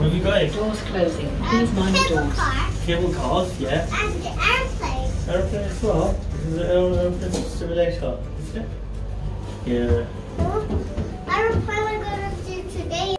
Where have we going? Doors closing. Please mind the doors. Cable cars, yeah. And the airplane. Airplane as well? This is an airplane simulator, is it? Yeah. Airplane we're going to do today.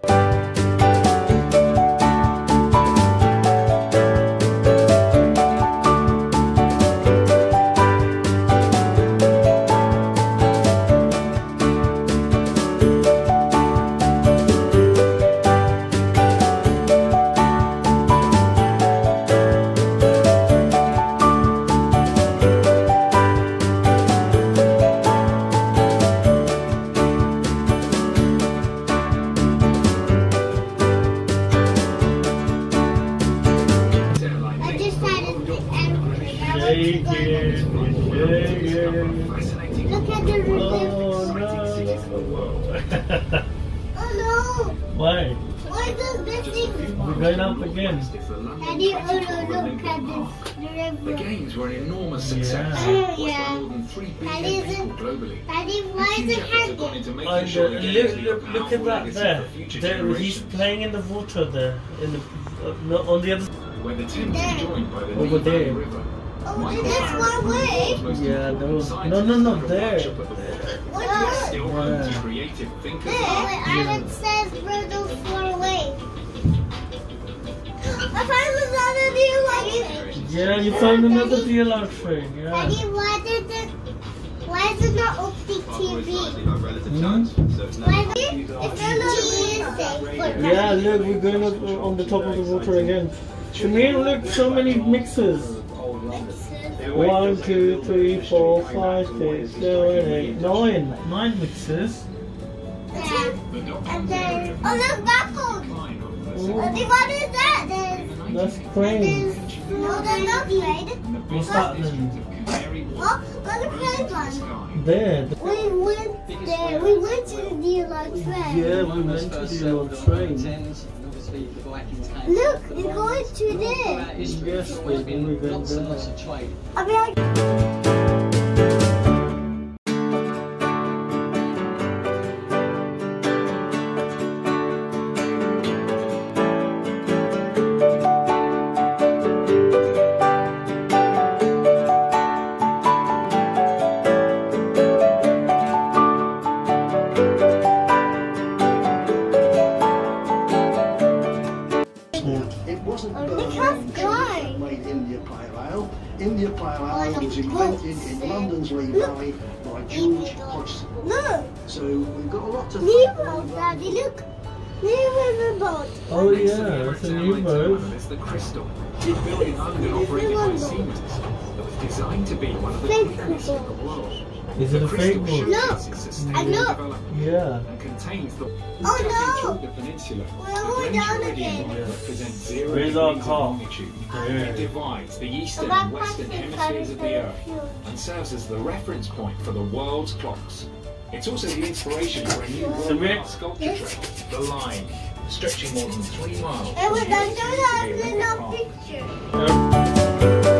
Look at the river. Oh no! Oh no! Why? Why does this thing? We're going up again. Daddy, oh no, look at this. The games were an enormous success. Yeah. Daddy, why is it happening? Oh, look at that there. He's playing in the water there. In the, on the other side. Where the team is joined by the over there. River. Oh, this one way? Yeah, there was... No, there. What? Yeah. Creative thinkers there, and it says Rudolph far away. I found another DLR train. Yeah, you found another DLR train, yeah. Daddy, why is it not opening TV? Why is it not opening TV? Yeah, look, we're going up on the top of the water again. Shamir, look, so many mixes. 1, 2, 3, 4, 5, 6, 7, 8, 9. 9 mixes. And then... Oh, look, baffled! What is that then? That's crane. No, they're not crane. What's that then? Oh, that's a crane one. There. We went to the DLR train. Yeah, we went to the DLR train. Look, we're going to there. Yes, we've been going there. Made India Pale Ale. India Pale Ale was invented in London's Lee Valley by George Hodgson. Look! So we've got a lot of... New boat, Daddy, look! New boat! Oh yeah, it's a new boat. It's the crystal. Built in London, operated by Siemens. It was designed to be one of the quickest in the world. Is it a fake boat? Look! I know! Yeah. Contains the... Oh no! We're down again. Where's our car? It divides the eastern and western hemispheres of the earth and serves as the reference point for the world's clocks. It's also the inspiration for a new world sculpture trail, the line, stretching more than 3 miles. It was under the picture.